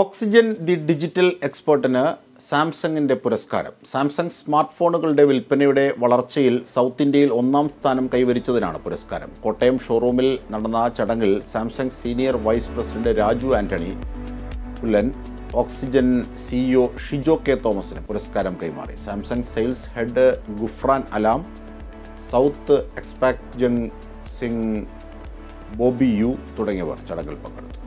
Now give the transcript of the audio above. Oxygen, the digital expert, Samsung in the Puraskaram. Samsung smartphone will Penny Walarchil, South India, Onnamstanam Kaivarichadana Puraskaram. Kottayam Showroomil, Nadana Chadangil, Samsung Senior Vice President Raju Anthony, Oxygen CEO Shijo K. Thomas Puraskaram Kaimari. Samsung Sales Head Gufran Alam, South Expat Jung Sing Bobby Yu, Tudangavar Chadagal Pakadu.